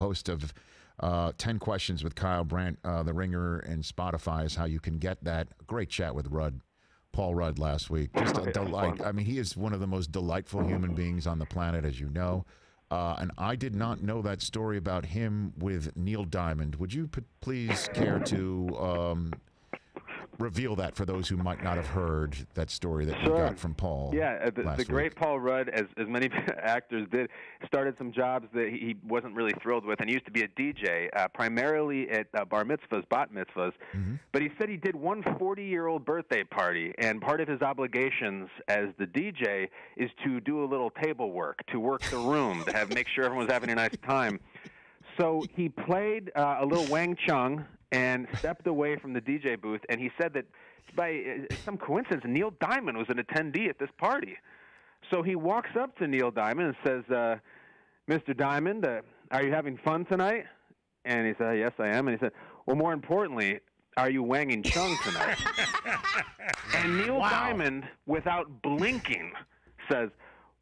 host of 10 Questions with Kyle Brandt. The Ringer and Spotify is how you can get that. Great chat with Rudd, Paul Rudd last week. Just a delight. I mean, he is one of the most delightful human beings on the planet, as you know. And I did not know that story about him with Neil Diamond. Would you please care to reveal that for those who might not have heard that story that we got from Paul? Yeah, the great Paul Rudd, as many actors did, started some jobs that he wasn't really thrilled with, and he used to be a DJ, primarily at bar mitzvahs, bat mitzvahs. Mm-hmm. But he said he did one 40-year-old birthday party, and part of his obligations as the DJ is to do a little table work, to work the room, to make sure everyone was having a nice time. So he played a little Wang Chung and stepped away from the DJ booth, and he said that by some coincidence, Neil Diamond was an attendee at this party. So he walks up to Neil Diamond and says, Mr. Diamond, are you having fun tonight? And he said, yes, I am. And he said, well, more importantly, are you wanging Chung tonight? And Neil Diamond, without blinking, says,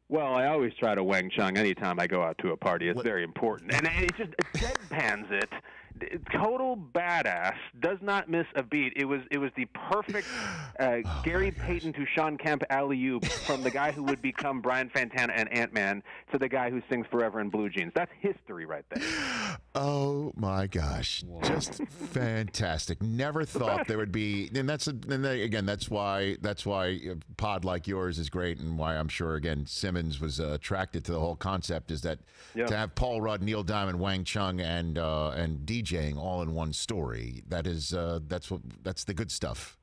well, I always try to Wang Chung anytime I go out to a party. It's very important. And it just deadpans it. Total badass. Does not miss a beat. It was the perfect Gary Payton to Sean Kemp alley-oop from the guy who would become Brian Fantana and Ant-Man to the guy who sings Forever in Blue Jeans. That's history right there. Oh, my gosh. Whoa. Just fantastic. Never thought there would be... And that's why a pod like yours is great, and why I'm sure, again, Simmons was attracted to the whole concept, is that to have Paul Rudd, Neil Diamond, Wang Chung, and DJing all in one story, that's the good stuff.